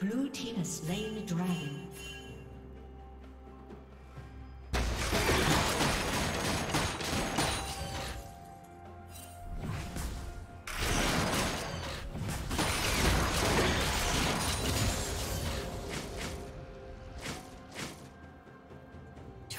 Blue team has slain the dragon.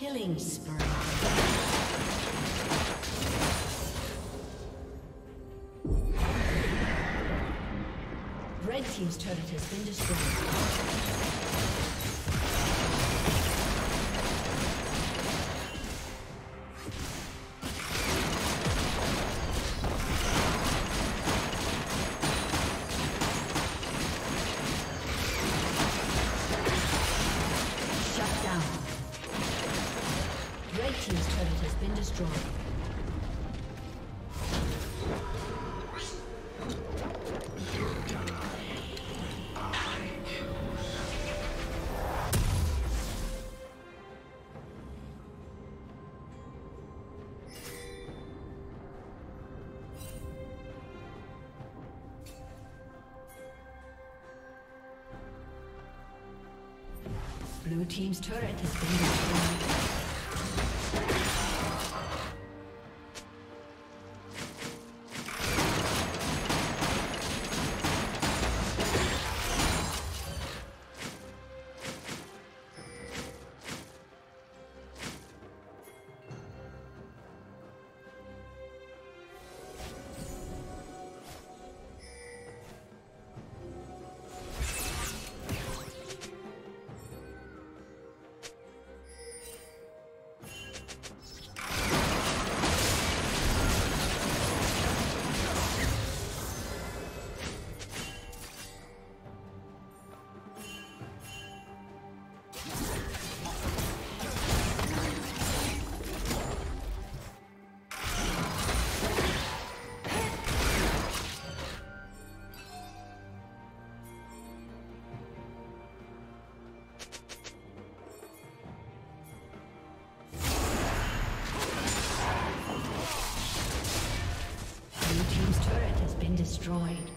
Killing spree. Red team's turret has been destroyed. Blue team's turret has been destroyed. been destroyed.